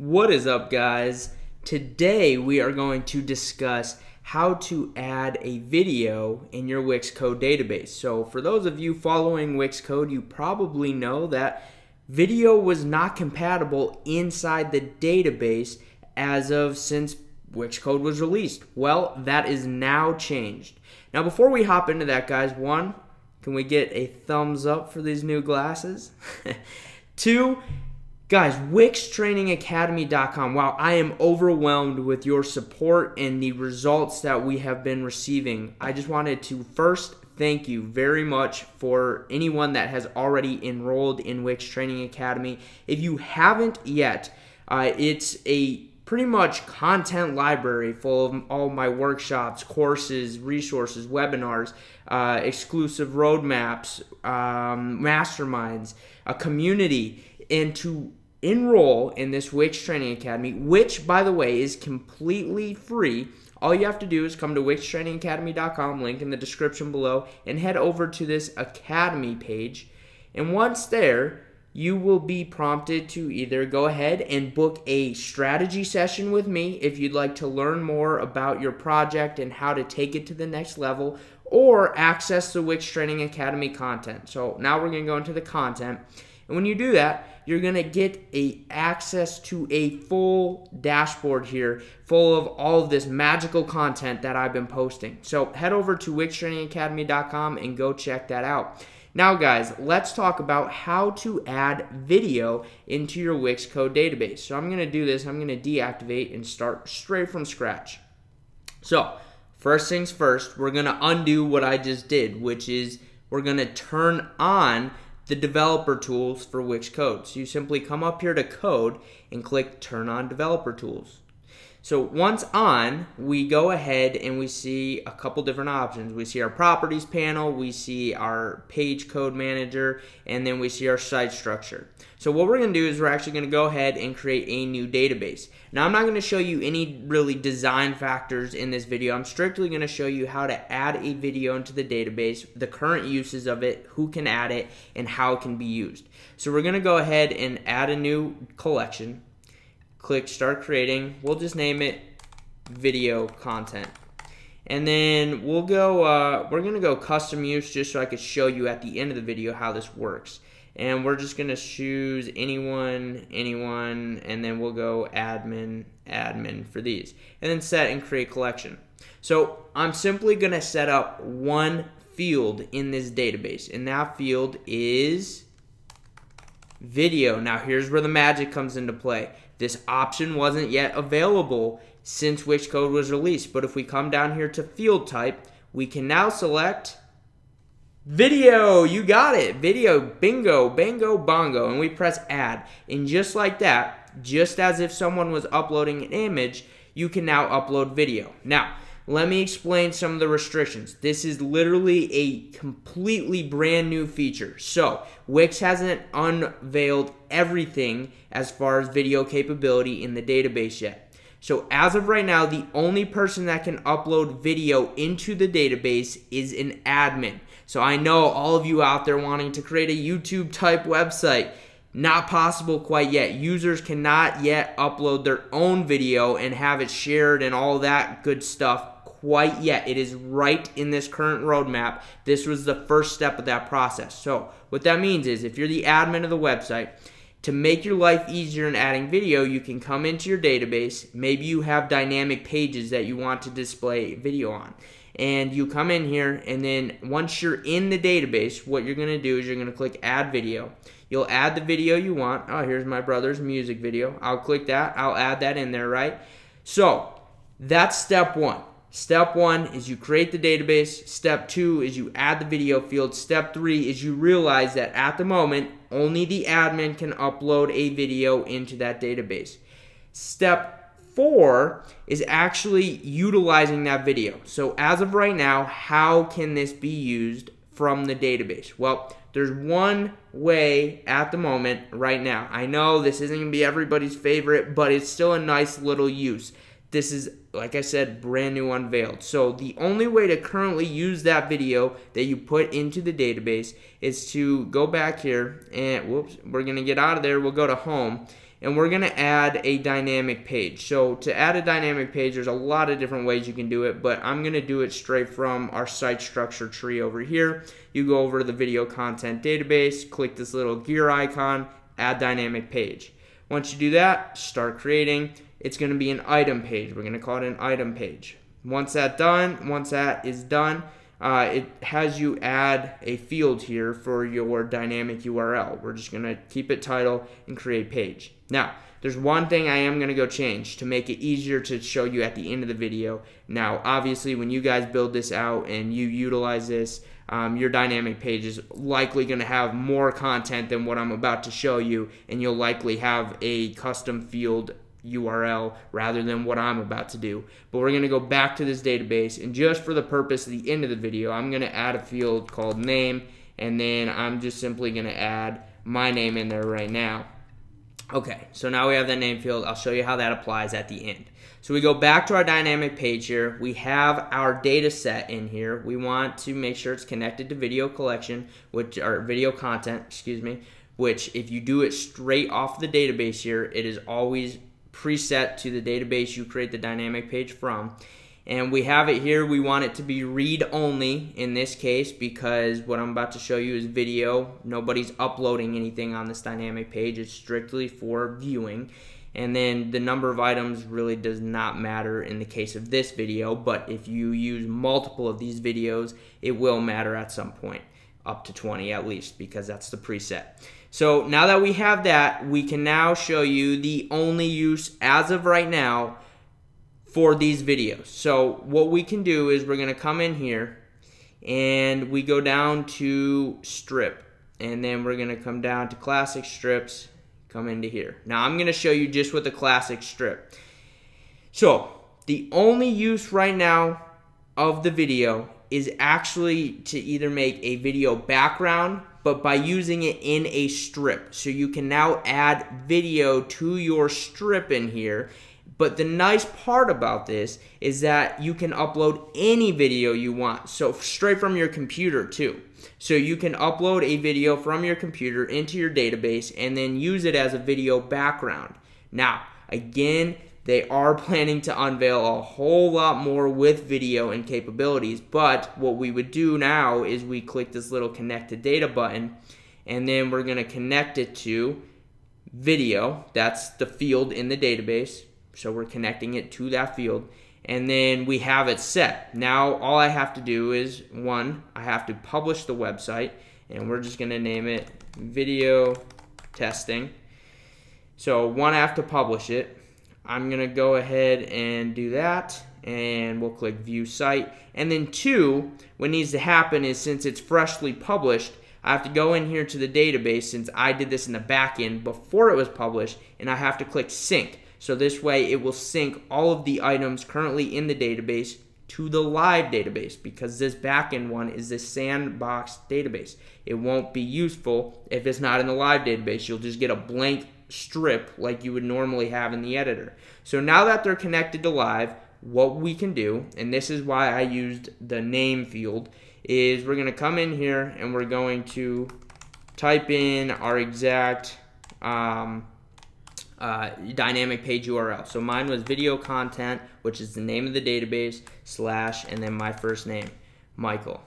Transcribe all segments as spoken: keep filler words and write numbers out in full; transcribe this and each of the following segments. What is up, guys? Today we are going to discuss how to add a video in your Wix Code database. So for those of you following Wix Code, you probably know that video was not compatible inside the database as of since Wix Code was released. Well, that is now changed. Now before we hop into that, guys, one, can we get a thumbs up for these new glasses? Two, guys, Wix Training Academy dot com. Wow, I am overwhelmed with your support and the results that we have been receiving. I just wanted to first thank you very much for anyone that has already enrolled in Wix Training Academy. If you haven't yet, uh, it's a pretty much content library full of all my workshops, courses, resources, webinars, uh, exclusive roadmaps, um, masterminds, a community. And to enroll in this Wix Training Academy, which, by the way, is completely free, all you have to do is come to Wix Training Academy dot com, link in the description below, and head over to this Academy page. And once there, you will be prompted to either go ahead and book a strategy session with me if you'd like to learn more about your project and how to take it to the next level, or access the Wix Training Academy content. So now we're going to go into the content. And when you do that, you're going to get a access to a full dashboard here full of all of this magical content that I've been posting. So head over to Wix Training Academy dot com and go check that out. Now, guys, let's talk about how to add video into your Wix Code database. So I'm going to do this. I'm going to deactivate and start straight from scratch. So first things first, we're going to undo what I just did, which is we're going to turn on the developer tools for Wix Code. So you simply come up here to Code and click Turn on Developer Tools. So once on, we go ahead and we see a couple different options. We see our properties panel, we see our page code manager, and then we see our site structure. So what we're going to do is we're actually going to go ahead and create a new database. Now I'm not going to show you any really design factors in this video. I'm strictly going to show you how to add a video into the database, the current uses of it, who can add it, and how it can be used. So we're going to go ahead and add a new collection. Click Start Creating. We'll just name it Video Content, and then we'll go uh, we're gonna go custom use just so I could show you at the end of the video how this works. And we're just gonna choose anyone anyone and then we'll go admin admin for these, and then set and create collection. So I'm simply gonna set up one field in this database, and that field is video. Now here's where the magic comes into play. This option wasn't yet available since Wix Code was released, but if we come down here to field type, we can now select video. You got it, video, bingo, bango, bongo, and we press add. And just like that, just as if someone was uploading an image, you can now upload video. Now, let me explain some of the restrictions. This is literally a completely brand new feature. So Wix hasn't unveiled everything as far as video capability in the database yet. So as of right now, the only person that can upload video into the database is an admin. So I know all of you out there wanting to create a YouTube type website. Not possible quite yet. Users cannot yet upload their own video and have it shared and all that good stuff quite yet. It is right in this current roadmap. This was the first step of that process. So what that means is if you're the admin of the website, to make your life easier in adding video, you can come into your database. Maybe you have dynamic pages that you want to display video on. And you come in here, and then once you're in the database, what you're going to do is you're going to click Add Video. You'll add the video you want. Oh, here's my brother's music video. I'll click that. I'll add that in there, right? So that's step one. Step one is you create the database. Step two is you add the video field. Step three is you realize that at the moment, only the admin can upload a video into that database. Step four is actually utilizing that video. So as of right now, how can this be used from the database? Well, there's one way at the moment right now. I know this isn't going to be everybody's favorite, but it's still a nice little use. This is, like I said, brand new unveiled. So the only way to currently use that video that you put into the database is to go back here and whoops, we're going to get out of there. We'll go to home. and we're going to add a dynamic page. So to add a dynamic page, there's a lot of different ways you can do it, but I'm going to do it straight from our site structure tree over here. You go over to the video content database, click this little gear icon, add dynamic page. Once you do that, start creating. It's going to be an item page. We're going to call it an item page. Once that's done, once that is done, Uh, it has you add a field here for your dynamic U R L. We're just going to keep it title and create page. Now, there's one thing I am going to go change to make it easier to show you at the end of the video. Now, obviously, when you guys build this out and you utilize this, um, your dynamic page is likely going to have more content than what I'm about to show you, and you'll likely have a custom field U R L rather than what I'm about to do. But we're going to go back to this database, and just for the purpose of the end of the video, I'm going to add a field called name, and then I'm just simply going to add my name in there right now. Okay, so now we have that name field. I'll show you how that applies at the end. So we go back to our dynamic page here. We have our data set in here. We want to make sure it's connected to video collection, which or video content, excuse me, which if you do it straight off the database here, it is always preset to the database you create the dynamic page from. And we have it here. We want it to be read only in this case, because what I'm about to show you is video. Nobody's uploading anything on this dynamic page. It's strictly for viewing. And then the number of items really does not matter in the case of this video, but if you use multiple of these videos, it will matter at some point, up to twenty at least, because that's the preset. So now that we have that, we can now show you the only use as of right now for these videos. So what we can do is we're going to come in here and we go down to strip, and then we're going to come down to classic strips, come into here. Now I'm going to show you just with the classic strip. So the only use right now of the video is actually to either make a video background, but by using it in a strip. So you can now add video to your strip in here. But the nice part about this is that you can upload any video you want, so straight from your computer too. So you can upload a video from your computer into your database and then use it as a video background. Now, again, they are planning to unveil a whole lot more with video and capabilities, but what we would do now is we click this little connect to data button, and then we're going to connect it to video. That's the field in the database, so we're connecting it to that field, and then we have it set. Now all I have to do is, one, I have to publish the website, and we're just going to name it video testing. So one, I have to publish it. I'm going to go ahead and do that, and we'll click view site. And then two, what needs to happen is, since it's freshly published, I have to go in here to the database, since I did this in the back end before it was published, and I have to click sync. So this way it will sync all of the items currently in the database to the live database, because this backend one is the sandbox database. It won't be useful if it's not in the live database. You'll just get a blank strip like you would normally have in the editor. So now that they're connected to live, what we can do, and this is why I used the name field, is we're going to come in here and we're going to type in our exact um, Uh, dynamic page U R L. So mine was video content, which is the name of the database, slash, and then my first name, Michael.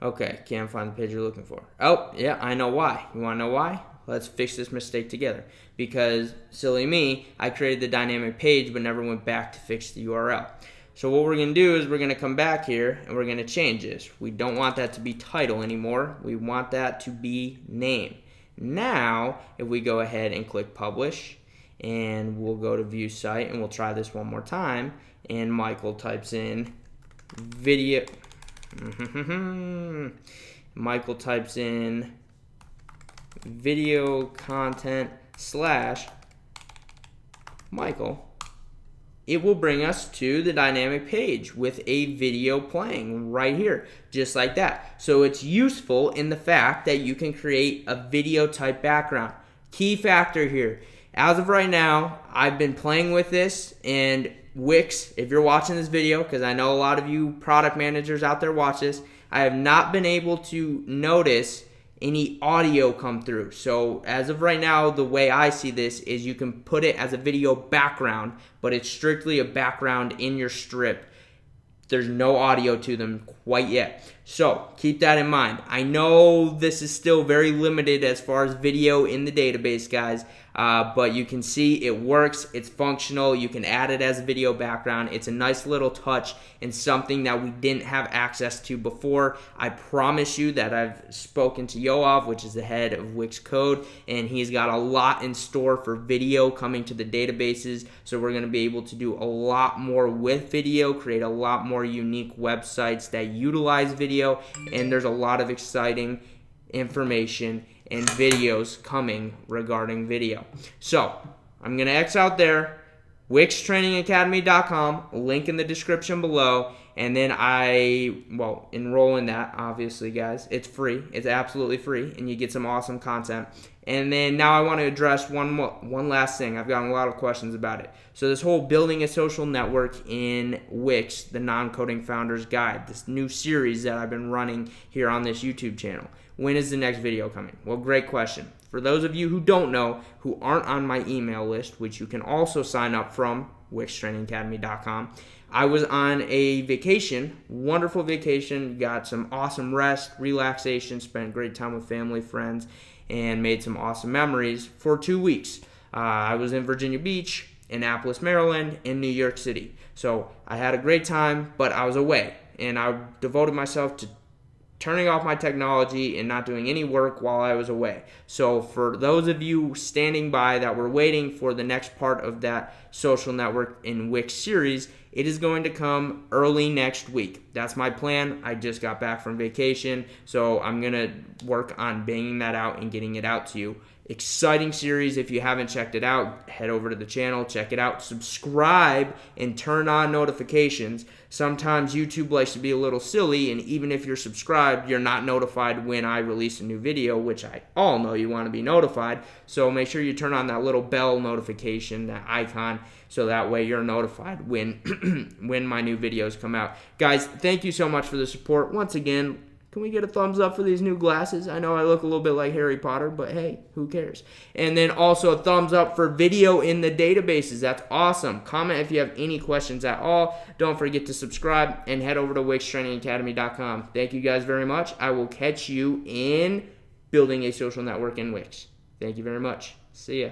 Okay, can't find the page you're looking for. Oh, yeah, I know why. You want to know why? Let's fix this mistake together, because silly me, I created the dynamic page but never went back to fix the U R L. So what we're going to do is we're going to come back here and we're going to change this. We don't want that to be title anymore. We want that to be name. Now, if we go ahead and click publish, and we'll go to view site, and we'll try this one more time, and Michael types in video, Michael types in video content slash Michael, it will bring us to the dynamic page with a video playing right here, just like that. So it's useful in the fact that you can create a video type background. Key factor here. As of right now, I've been playing with this, and Wix, if you're watching this video, because I know a lot of you product managers out there watch this, I have not been able to notice any audio come through. So as of right now, the way I see this is you can put it as a video background, but it's strictly a background in your strip. There's no audio to them quite yet. So keep that in mind. I know this is still very limited as far as video in the database, guys, uh, but you can see it works. It's functional. You can add it as a video background. It's a nice little touch and something that we didn't have access to before. I promise you that I've spoken to Yoav, which is the head of Wix Code, and he's got a lot in store for video coming to the databases. So we're going to be able to do a lot more with video, create a lot more unique websites that utilize video. And there's a lot of exciting information and videos coming regarding video. So I'm going to X out there, Wix Training Academy dot com, link in the description below, and then I, well, enroll in that, obviously, guys. It's free. It's absolutely free, and you get some awesome content. And then now I want to address one more, one last thing. I've gotten a lot of questions about it. So this whole building a social network in Wix, the Non-Coding Founders Guide, this new series that I've been running here on this YouTube channel. When is the next video coming? Well, great question. For those of you who don't know, who aren't on my email list, which you can also sign up from Wix Training Academy dot com, I was on a vacation, wonderful vacation, got some awesome rest, relaxation, spent great time with family, friends, and made some awesome memories for two weeks. Uh, I was in Virginia Beach, Annapolis, Maryland, and New York City. So I had a great time, but I was away, and I devoted myself to turning off my technology and not doing any work while I was away. So for those of you standing by that were waiting for the next part of that social network in Wix series, it is going to come early next week. That's my plan. I just got back from vacation, so I'm gonna work on banging that out and getting it out to you. Exciting series. If you haven't checked it out, head over to the channel, check it out, subscribe, and turn on notifications. Sometimes YouTube likes to be a little silly, and even if you're subscribed, you're not notified when I release a new video, which I all know you want to be notified. So make sure you turn on that little bell notification, that icon, so that way you're notified when when my new videos come out. Guys, thank you so much for the support once again. Can we get a thumbs up for these new glasses? I know I look a little bit like Harry Potter, but hey, who cares? And then also a thumbs up for video in the databases. That's awesome. Comment if you have any questions at all. Don't forget to subscribe and head over to Wix Training Academy dot com. Thank you guys very much. I will catch you in building a social network in Wix. Thank you very much. See ya.